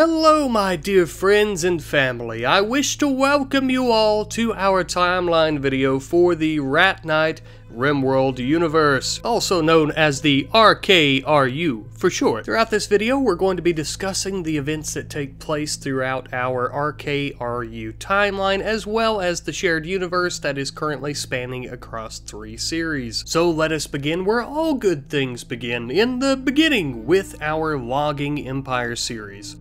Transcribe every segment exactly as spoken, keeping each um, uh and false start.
Hello my dear friends and family, I wish to welcome you all to our timeline video for the Rat Knight RimWorld universe, also known as the R K R U for short. Throughout this video we're going to be discussing the events that take place throughout our R K R U timeline, as well as the shared universe that is currently spanning across three series. So let us begin where all good things begin, in the beginning with our Logging Empire series.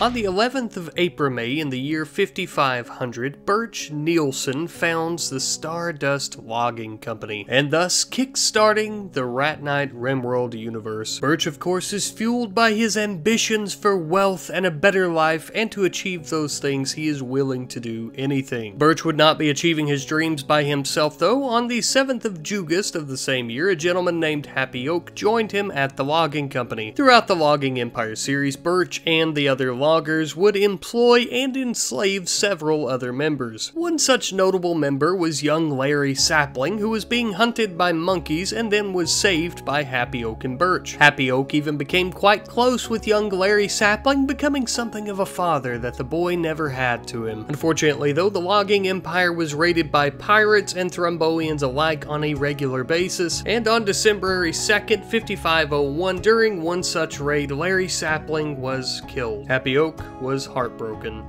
On the eleventh of April May in the year fifty-five hundred, Birch Nielsen founds the Stardust Logging Company, and thus kickstarting the Rat Knight RimWorld universe. Birch, of course, is fueled by his ambitions for wealth and a better life, and to achieve those things he is willing to do anything. Birch would not be achieving his dreams by himself, though. On the seventh of August of the same year, a gentleman named Happy Oak joined him at the logging company. Throughout the Logging Empire series, Birch and the other loggers would employ and enslave several other members. One such notable member was young Larry Sapling, who was being hunted by monkeys and then was saved by Happy Oak and Birch. Happy Oak even became quite close with young Larry Sapling, becoming something of a father that the boy never had to him. Unfortunately though, the Logging Empire was raided by pirates and Thromboians alike on a regular basis, and on December second, fifty-five oh one, during one such raid, Larry Sapling was killed. Happy Oak was heartbroken.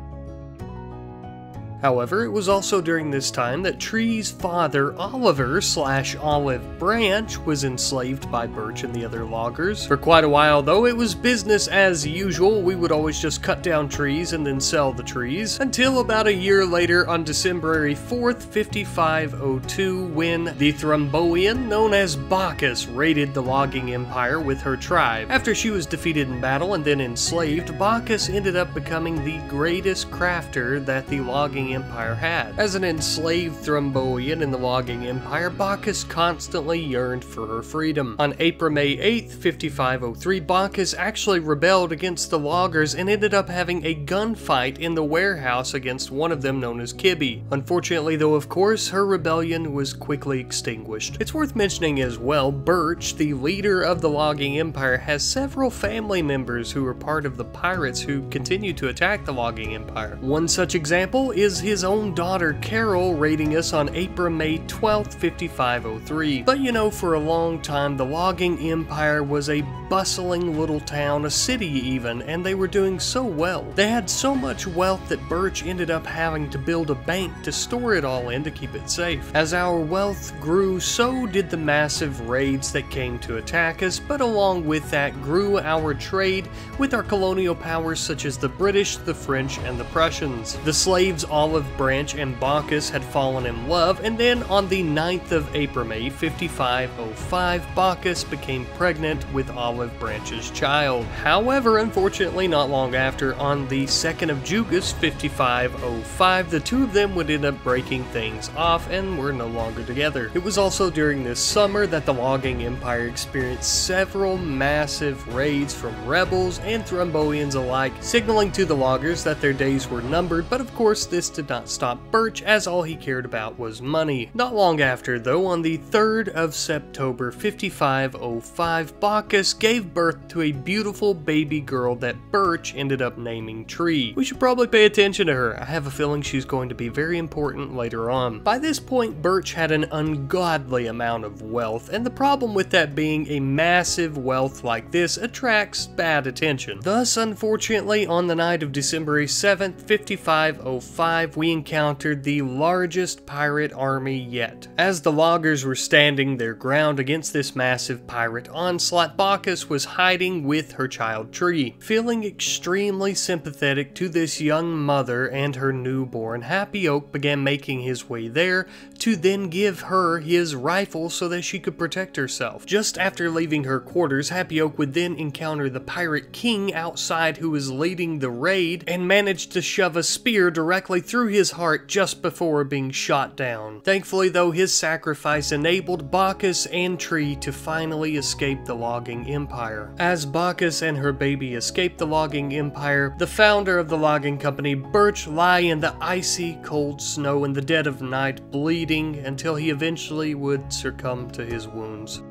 However, it was also during this time that Tree's father, Oliver slash Olive Branch, was enslaved by Birch and the other loggers. For quite a while though, it was business as usual. We would always just cut down trees and then sell the trees, until about a year later on December fourth, fifty-five oh two, when the Thromboian known as Bacchus raided the Logging Empire with her tribe. After she was defeated in battle and then enslaved, Bacchus ended up becoming the greatest crafter that the Logging Empire had. As an enslaved Thromboian in the Logging Empire, Bacchus constantly yearned for her freedom. On April May eighth, fifty-five oh three, Bacchus actually rebelled against the loggers and ended up having a gunfight in the warehouse against one of them known as Kibby. Unfortunately though, of course, her rebellion was quickly extinguished. It's worth mentioning as well, Birch, the leader of the Logging Empire, has several family members who were part of the pirates who continue to attack the Logging Empire. One such example is his own daughter Carol raiding us on April May twelfth, fifty-five oh three. But you know, for a long time the Logging Empire was a bustling little town, a city even, and they were doing so well. They had so much wealth that Birch ended up having to build a bank to store it all in to keep it safe. As our wealth grew, so did the massive raids that came to attack us, but along with that grew our trade with our colonial powers such as the British, the French, and the Prussians. The slaves Olive Branch and Bacchus had fallen in love, and then on the ninth of April May fifty-five oh five, Bacchus became pregnant with Olive Branch's child. However, unfortunately not long after, on the second of August, fifty-five oh five, the two of them would end up breaking things off and were no longer together. It was also during this summer that the Logging Empire experienced several massive raids from rebels and Thromboians alike, signaling to the loggers that their days were numbered, but of course this did not stop Birch, as all he cared about was money. Not long after though, on the third of September fifty-five oh five, Bacchus gave birth to a beautiful baby girl that Birch ended up naming Tree. We should probably pay attention to her. I have a feeling she's going to be very important later on. By this point, Birch had an ungodly amount of wealth, and the problem with that being, a massive wealth like this attracts bad attention. Thus, unfortunately, on the night of December seventh, fifty-five oh five, we encountered the largest pirate army yet. As the loggers were standing their ground against this massive pirate onslaught, Bacchus was hiding with her child Tree, feeling extremely sympathetic to this young mother and her newborn. Happy Oak began making his way there to then give her his rifle so that she could protect herself. Just after leaving her quarters, Happy Oak would then encounter the pirate king outside, who was leading the raid, and managed to shove a spear directly through his heart just before being shot down. Thankfully though, his sacrifice enabled Bacchus and Tree to finally escape the Logging Empire. As Bacchus and her baby escaped the Logging Empire, the founder of the logging company, Birch, lay in the icy cold snow in the dead of night, bleeding, until he eventually would succumb to his wounds.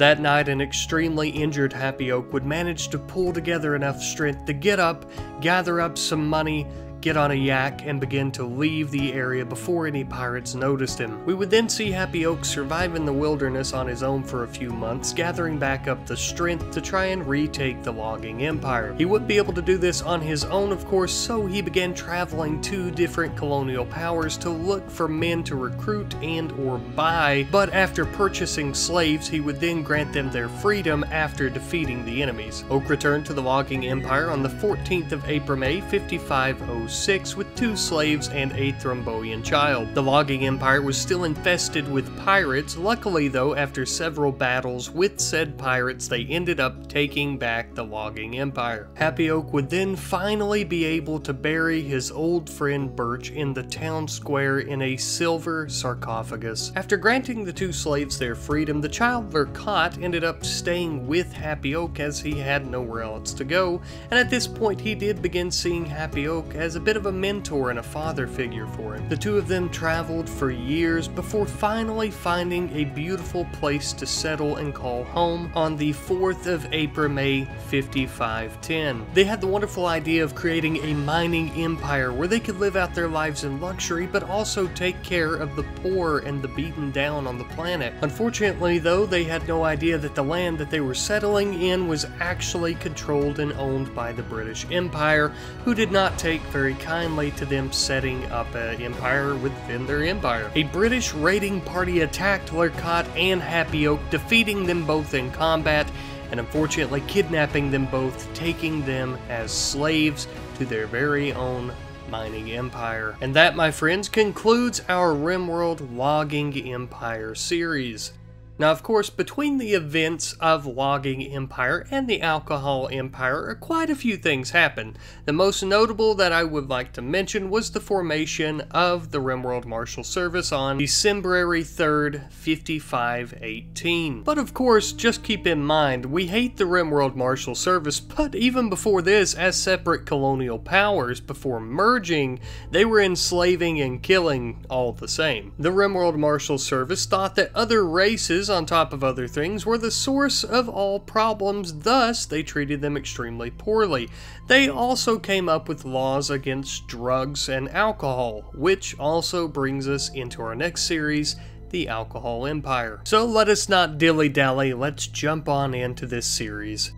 That night, an extremely injured Happy Oak would manage to pull together enough strength to get up, gather up some money, get on a yak, and begin to leave the area before any pirates noticed him. We would then see Happy Oak survive in the wilderness on his own for a few months, gathering back up the strength to try and retake the Logging Empire. He wouldn't be able to do this on his own, of course, so he began traveling to different colonial powers to look for men to recruit and or buy, but after purchasing slaves, he would then grant them their freedom after defeating the enemies. Oak returned to the Logging Empire on the fourteenth of April, fifty-five oh six with two slaves and a Thromboian child. The Logging Empire was still infested with pirates. Luckily though, after several battles with said pirates, they ended up taking back the Logging Empire. Happy Oak would then finally be able to bury his old friend Birch in the town square in a silver sarcophagus. After granting the two slaves their freedom, the child Lercot ended up staying with Happy Oak as he had nowhere else to go, and at this point he did begin seeing Happy Oak as a bit of a mentor and a father figure for him. The two of them traveled for years before finally finding a beautiful place to settle and call home on the fourth of April, May, fifty-five ten. They had the wonderful idea of creating a mining empire where they could live out their lives in luxury but also take care of the poor and the beaten down on the planet. Unfortunately though, they had no idea that the land that they were settling in was actually controlled and owned by the British Empire, who did not take very kindly to them setting up an empire within their empire. A British raiding party attacked Lercot and Happy Oak, defeating them both in combat and unfortunately kidnapping them both, taking them as slaves to their very own mining empire. And that, my friends, concludes our RimWorld Logging Empire series. Now, of course, between the events of Logging Empire and the Alcohol Empire, quite a few things happened. The most notable that I would like to mention was the formation of the RimWorld Marshal Service on December third, fifty-five eighteen. But of course, just keep in mind, we hate the RimWorld Marshal Service, but even before this, as separate colonial powers, before merging, they were enslaving and killing all the same. The RimWorld Marshal Service thought that other races, on top of other things, were the source of all problems, thus they treated them extremely poorly. They also came up with laws against drugs and alcohol, which also brings us into our next series, the Alcohol Empire. So let us not dilly-dally, let's jump on into this series.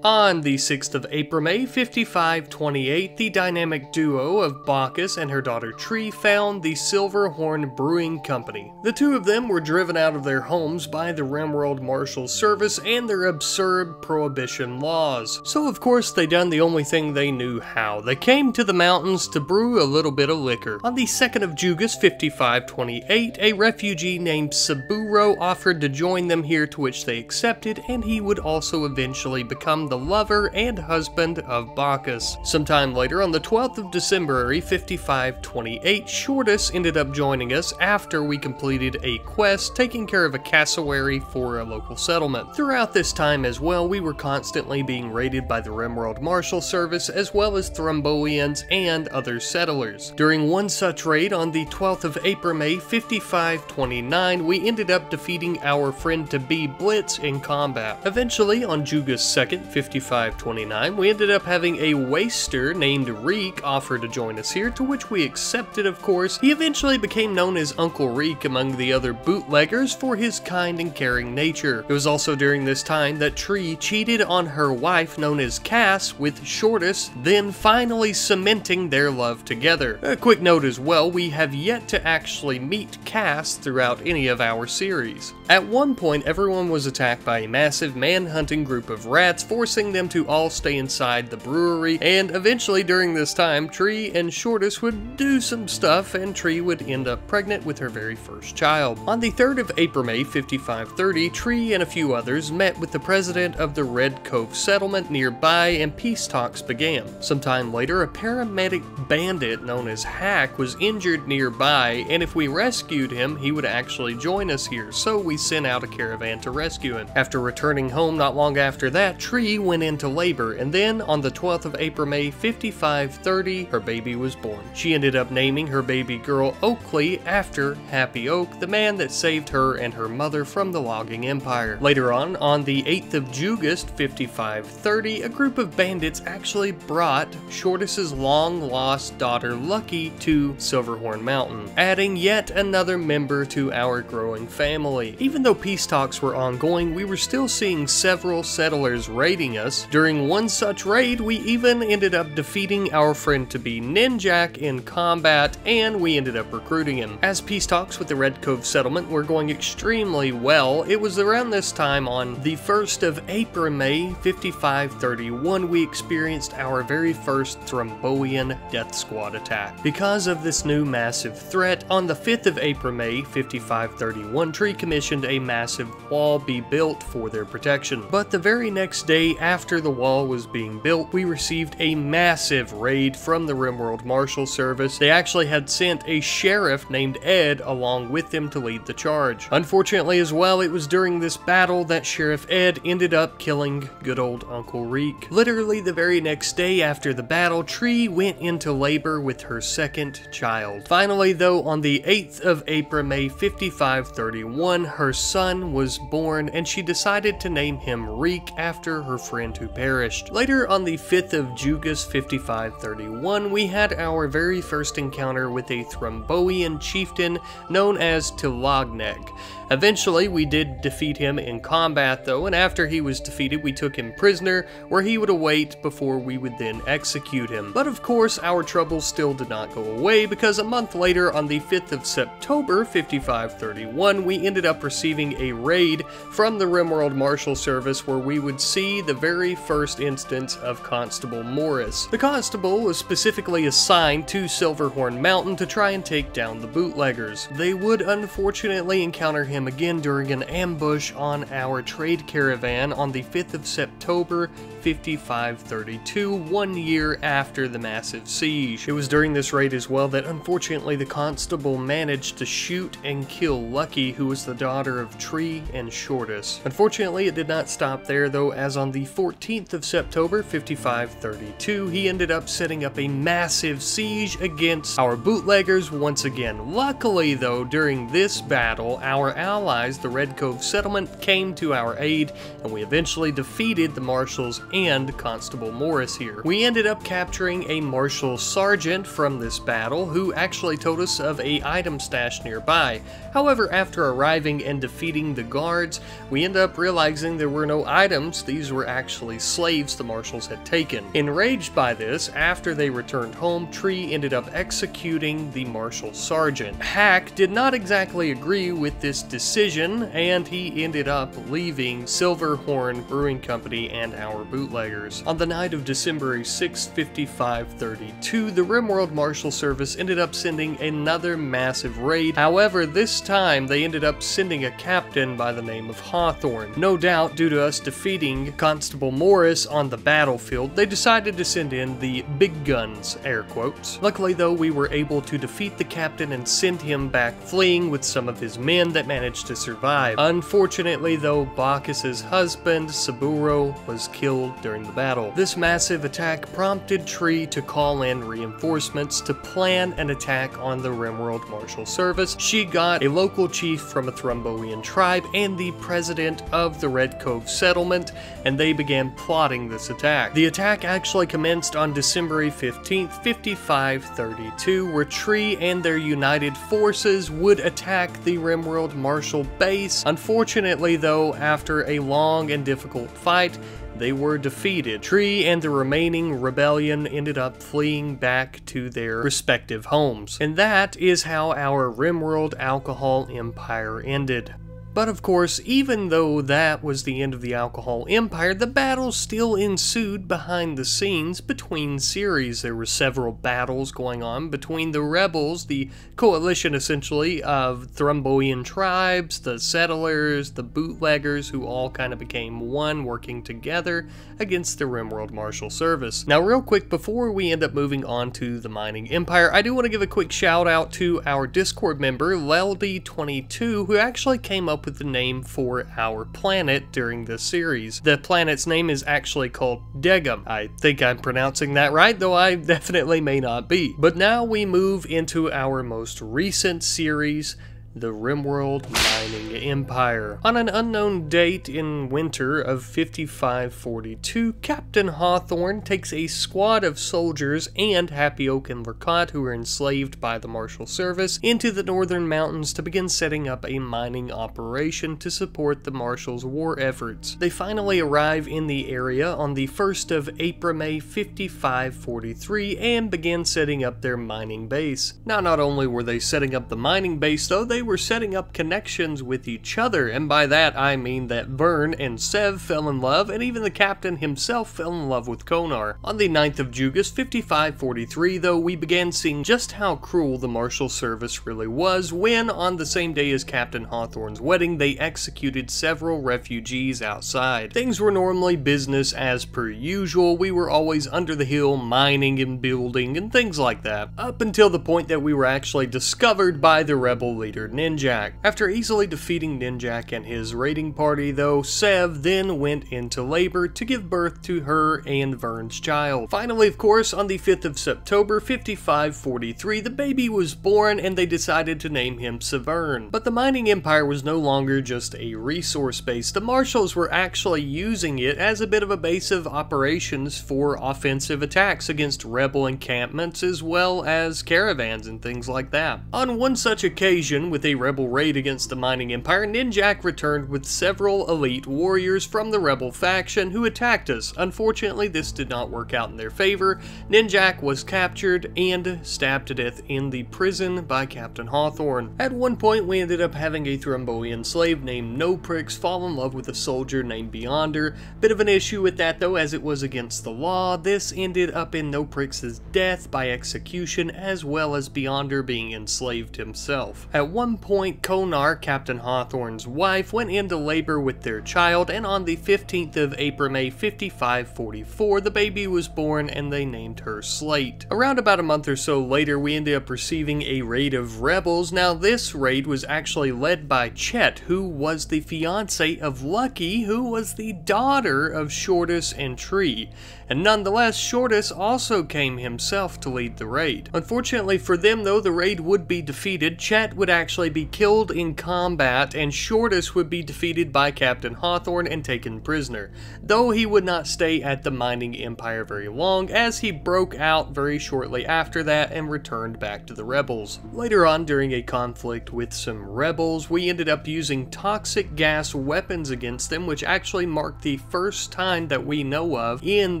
On the sixth of April, May, fifty-five twenty-eight, the dynamic duo of Bacchus and her daughter Tree found the Silverhorn Brewing Company. The two of them were driven out of their homes by the RimWorld Marshal Service and their absurd prohibition laws. So of course they done the only thing they knew how. They came to the mountains to brew a little bit of liquor. On the second of August, fifty-five twenty-eight, a refugee named Saburo offered to join them here, to which they accepted, and he would also eventually become the the lover and husband of Bacchus. Sometime later, on the twelfth of December, fifty-five twenty-eight, Shortus ended up joining us after we completed a quest taking care of a cassowary for a local settlement. Throughout this time as well, we were constantly being raided by the RimWorld Marshal Service as well as Thromboians and other settlers. During one such raid on the twelfth of April, May, fifty-five twenty-nine, we ended up defeating our friend-to-be Blitz in combat. Eventually, on August second, fifty-five twenty-nine, we ended up having a waster named Reek offer to join us here, to which we accepted, of course. He eventually became known as Uncle Reek among the other bootleggers for his kind and caring nature. It was also during this time that Tree cheated on her wife, known as Cass, with Shortus, then finally cementing their love together. A quick note as well, we have yet to actually meet Cass throughout any of our series. At one point, everyone was attacked by a massive man-hunting group of rats, forcing them to all stay inside the brewery, and eventually during this time, Tree and Shortus would do some stuff, and Tree would end up pregnant with her very first child. On the third of April, May, fifty-five thirty, Tree and a few others met with the president of the Red Cove settlement nearby, and peace talks began. Sometime later, a paramedic bandit known as Hack was injured nearby, and if we rescued him, he would actually join us here, so we sent out a caravan to rescue him. After returning home not long after that, Tree she went into labor, and then on the twelfth of April May fifty-five thirty, her baby was born. She ended up naming her baby girl Oakley after Happy Oak, the man that saved her and her mother from the Logging Empire. Later on, on the eighth of August fifty-five thirty, a group of bandits actually brought Shortus's long-lost daughter Lucky to Silverhorn Mountain, adding yet another member to our growing family. Even though peace talks were ongoing, we were still seeing several settlers raiding us. During one such raid, we even ended up defeating our friend-to-be Ninjak in combat, and we ended up recruiting him. As peace talks with the Red Cove settlement were going extremely well, it was around this time on the first of April May fifty-five thirty-one we experienced our very first Thromboian death squad attack. Because of this new massive threat, on the fifth of April May fifty-five thirty-one, Tree commissioned a massive wall be built for their protection. But the very next day after the wall was being built, we received a massive raid from the RimWorld Marshal Service. They actually had sent a sheriff named Ed along with them to lead the charge. Unfortunately as well, it was during this battle that Sheriff Ed ended up killing good old Uncle Reek. Literally the very next day after the battle, Tree went into labor with her second child. Finally though, on the eighth of April May fifty-five thirty-one, her son was born and she decided to name him Reek after her friend who perished. Later on the fifth of August fifty-five thirty-one, we had our very first encounter with a Thromboian chieftain known as Tilogneg. Eventually we did defeat him in combat though, and after he was defeated we took him prisoner where he would await before we would then execute him. But of course our troubles still did not go away, because a month later on the fifth of September fifty-five thirty-one we ended up receiving a raid from the RimWorld Marshal Service where we would see the very first instance of Constable Morris. The constable was specifically assigned to Silverhorn Mountain to try and take down the bootleggers. They would unfortunately encounter him again during an ambush on our trade caravan on the fifth of September fifty-five thirty-two, one year after the massive siege. It was during this raid as well that unfortunately the constable managed to shoot and kill Lucky, who was the daughter of Tree and Shortus. Unfortunately it did not stop there though, as on the fourteenth of September fifty-five thirty-two he ended up setting up a massive siege against our bootleggers once again. Luckily though, during this battle our allies, the Red Cove settlement, came to our aid and we eventually defeated the marshals and Constable Morris here. We ended up capturing a marshal sergeant from this battle who actually told us of a item stash nearby. However, after arriving and defeating the guards, we end up realizing there were no items. These were actually slaves the marshals had taken. Enraged by this, after they returned home, Tree ended up executing the marshal sergeant. Hack did not exactly agree with this decision, and he ended up leaving Silverhorn Brewing Company and our bootleggers. On the night of December sixth fifty-five thirty-two, the RimWorld Marshal Service ended up sending another massive raid. However, this time they ended up sending a captain by the name of Hawthorne. No doubt due to us defeating Constable Morris on the battlefield, they decided to send in the big guns, air quotes. Luckily though, we were able to defeat the captain and send him back fleeing with some of his men that managed to survive. Unfortunately though, Bacchus's husband, Saburo, was killed during the battle. This massive attack prompted Tree to call in reinforcements to plan an attack on the RimWorld Marshal Service. She got a local chief from a Thromboian tribe and the president of the Red Cove settlement, and they began plotting this attack. The attack actually commenced on December fifteenth fifty-five thirty-two, where Tree and their united forces would attack the RimWorld Marshal base. Unfortunately though, after a long and difficult fight, they were defeated. Tree and the remaining rebellion ended up fleeing back to their respective homes. And that is how our RimWorld alcohol empire ended. But of course, even though that was the end of the alcohol empire, the battles still ensued behind the scenes between series. There were several battles going on between the rebels, the coalition essentially of Thromboian tribes, the settlers, the bootleggers, who all kind of became one, working together against the RimWorld Marshal Service. Now real quick, before we end up moving on to the mining empire, I do want to give a quick shout out to our Discord member, Leldy twenty-two, who actually came up up with the name for our planet during this series. The planet's name is actually called Degum. I think I'm pronouncing that right, though I definitely may not be. But now we move into our most recent series, the RimWorld Mining Empire. On an unknown date in winter of fifty-five forty-two, Captain Hawthorne takes a squad of soldiers and Happy Oak and Lercot, who are enslaved by the Marshal Service, into the northern mountains to begin setting up a mining operation to support the Marshal's war efforts. They finally arrive in the area on the first of April fifty-five forty-three and begin setting up their mining base. Now, not only were they setting up the mining base though, they were setting up connections with each other, and by that I mean that Vern and Sev fell in love, and even the captain himself fell in love with Konar. On the ninth of August fifty-five forty-three though, we began seeing just how cruel the Marshal Service really was when, on the same day as Captain Hawthorne's wedding, they executed several refugees outside. Things were normally business as per usual. We were always under the hill mining and building and things like that, up until the point that we were actually discovered by the rebel leader Ninjak. After easily defeating Ninjak and his raiding party though, Sev then went into labor to give birth to her and Vern's child. Finally, of course, on the fifth of September fifty-five forty-three, the baby was born and they decided to name him Severn. But the mining empire was no longer just a resource base. The marshals were actually using it as a bit of a base of operations for offensive attacks against rebel encampments as well as caravans and things like that. On one such occasion, with a rebel raid against the mining empire, Ninjak returned with several elite warriors from the rebel faction who attacked us. Unfortunately, this did not work out in their favor. Ninjak was captured and stabbed to death in the prison by Captain Hawthorne. At one point, we ended up having a Thromboian slave named No Pricks fall in love with a soldier named Beyonder. Bit of an issue with that though, as it was against the law. This ended up in No Pricks' death by execution, as well as Beyonder being enslaved himself. At one point, Konar, Captain Hawthorne's wife, went into labor with their child, and on the fifteenth of April fifty-five forty-four, the baby was born and they named her Slate. Around about a month or so later, we ended up receiving a raid of rebels. Now, this raid was actually led by Chet, who was the fiance of Lucky, who was the daughter of Shortus and Tree. And nonetheless, Shortus also came himself to lead the raid. Unfortunately for them though, the raid would be defeated. Chet would actually be killed in combat, and Shortus would be defeated by Captain Hawthorne and taken prisoner, though he would not stay at the mining empire very long, as he broke out very shortly after that and returned back to the rebels. Later on, during a conflict with some rebels, we ended up using toxic gas weapons against them, which actually marked the first time that we know of in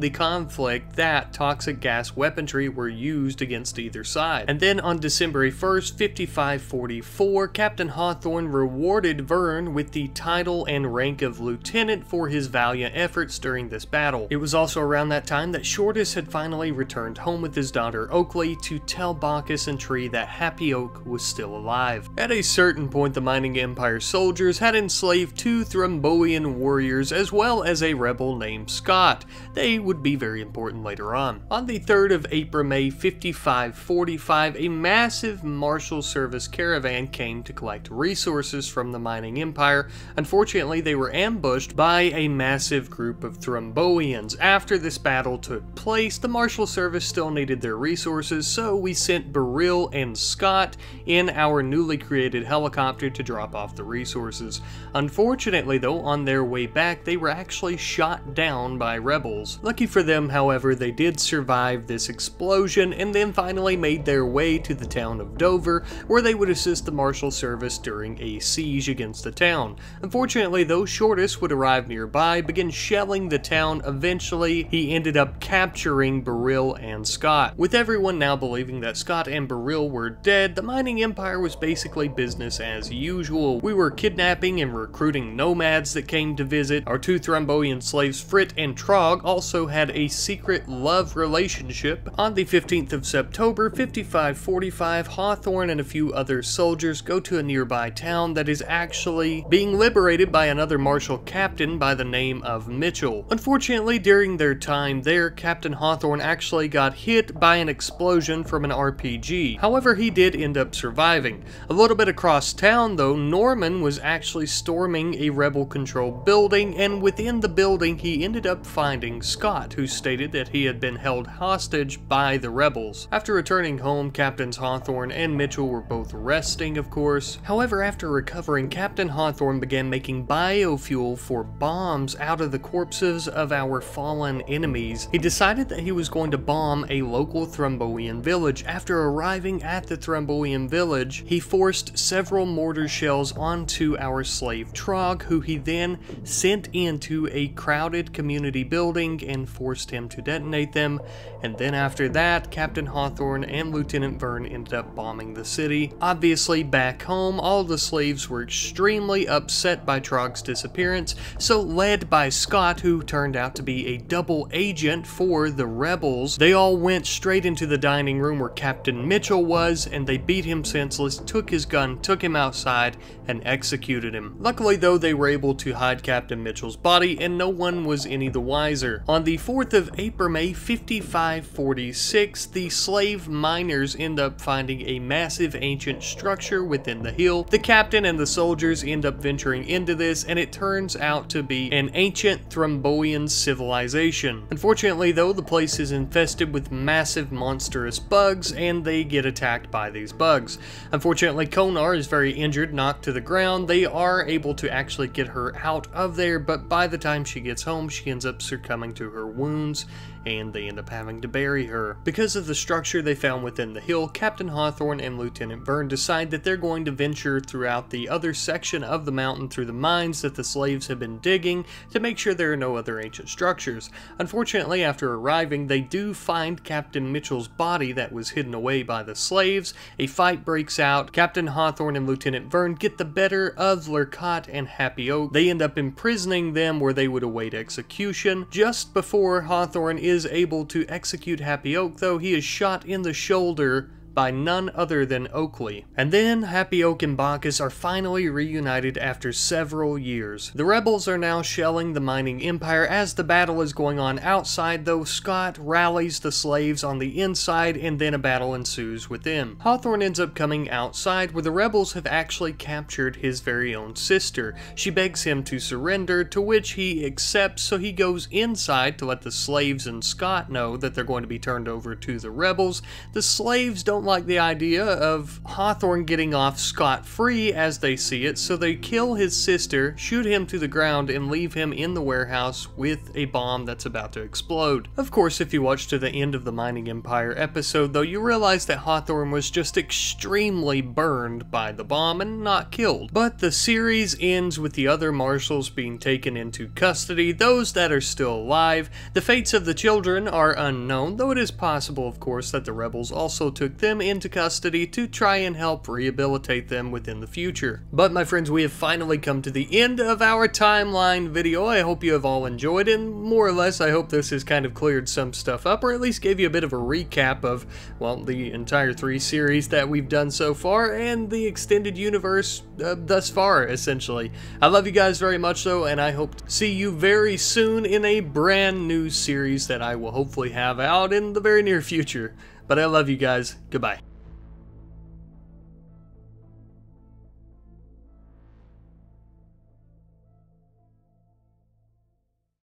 the conflict that toxic gas weaponry were used against either side. And then on December first fifty-five forty-four, Captain Hawthorne rewarded Vern with the title and rank of lieutenant for his valiant efforts during this battle. It was also around that time that Shortus had finally returned home with his daughter Oakley to tell Bacchus and Tree that Happy Oak was still alive. At a certain point, the mining empire soldiers had enslaved two Thromboian warriors as well as a rebel named Scott. They would be very important later on. On the third of April fifty-five forty-five, a massive Marshal Service caravan came to collect resources from the mining empire. Unfortunately, they were ambushed by a massive group of Thromboians. After this battle took place, the Marshal Service still needed their resources, so we sent Beryl and Scott in our newly created helicopter to drop off the resources. Unfortunately though, on their way back, they were actually shot down by rebels. Lucky for them, however, they did survive this explosion and then finally made their way to the town of Dover, where they would assist the Marshal Service during a siege against the town. Unfortunately though, Shortus would arrive nearby, begin shelling the town. Eventually, he ended up capturing Beryl and Scott. With everyone now believing that Scott and Beryl were dead, the mining empire was basically business as usual. We were kidnapping and recruiting nomads that came to visit. Our two Thromboian slaves, Frit and Trog, also had a secret love relationship. On the fifteenth of September fifty-five forty-five, Hawthorne and a few other soldiers soldiers go to a nearby town that is actually being liberated by another martial captain by the name of Mitchell. Unfortunately, during their time there, Captain Hawthorne actually got hit by an explosion from an R P G. However, he did end up surviving. A little bit across town though, Norman was actually storming a rebel-controlled building, and within the building he ended up finding Scott, who stated that he had been held hostage by the rebels. After returning home, Captains Hawthorne and Mitchell were both resting, of course. However, after recovering, Captain Hawthorne began making biofuel for bombs out of the corpses of our fallen enemies. He decided that he was going to bomb a local Thrumbolian village. After arriving at the Thrumbolian village, he forced several mortar shells onto our slave Trog, who he then sent into a crowded community building and forced him to detonate them. And then after that, Captain Hawthorne and Lieutenant Vern ended up bombing the city. Obviously, back home, all the slaves were extremely upset by Trog's disappearance, so led by Scott, who turned out to be a double agent for the rebels, they all went straight into the dining room where Captain Mitchell was, and they beat him senseless, took his gun, took him outside, and executed him. Luckily though, they were able to hide Captain Mitchell's body, and no one was any the wiser. On the fourth of April, fifty-five forty-six, the slave miners end up finding a massive ancient structure within the hill. The captain and the soldiers end up venturing into this, and it turns out to be an ancient Thrumbolian civilization. Unfortunately though, the place is infested with massive monstrous bugs, and they get attacked by these bugs. Unfortunately, Konar is very injured, knocked to the ground. They are able to actually get her out of there, but by the time she gets home, she ends up succumbing to her wounds, and they end up having to bury her. Because of the structure they found within the hill, Captain Hawthorne and Lieutenant Vern decide that they're going to venture throughout the other section of the mountain through the mines that the slaves have been digging to make sure there are no other ancient structures. Unfortunately, after arriving, they do find Captain Mitchell's body that was hidden away by the slaves. A fight breaks out. Captain Hawthorne and Lieutenant Vern get the better of Lercot and Happy Oak. They end up imprisoning them where they would await execution. Just before Hawthorne is is able to execute Happy Oak though, he is shot in the shoulder by none other than Oakley. And then Happy Oak and Bacchus are finally reunited after several years. The rebels are now shelling the mining empire. As the battle is going on outside though, Scott rallies the slaves on the inside, and then a battle ensues with them. Hawthorne ends up coming outside where the rebels have actually captured his very own sister. She begs him to surrender, to which he accepts, so he goes inside to let the slaves and Scott know that they're going to be turned over to the rebels. The slaves don't like the idea of Hawthorne getting off scot-free as they see it, so they kill his sister, shoot him to the ground, and leave him in the warehouse with a bomb that's about to explode. Of course, if you watch to the end of the Mining Empire episode though, you realize that Hawthorne was just extremely burned by the bomb and not killed. But the series ends with the other marshals being taken into custody, those that are still alive. The fates of the children are unknown, though it is possible of course that the rebels also took them into custody to try and help rehabilitate them within the future. But my friends, we have finally come to the end of our timeline video. I hope you have all enjoyed, and more or less I hope this has kind of cleared some stuff up, or at least gave you a bit of a recap of, well, the entire three series that we've done so far and the extended universe uh, thus far, essentially. I love you guys very much though, and I hope to see you very soon in a brand new series that I will hopefully have out in the very near future. But I love you guys. Goodbye.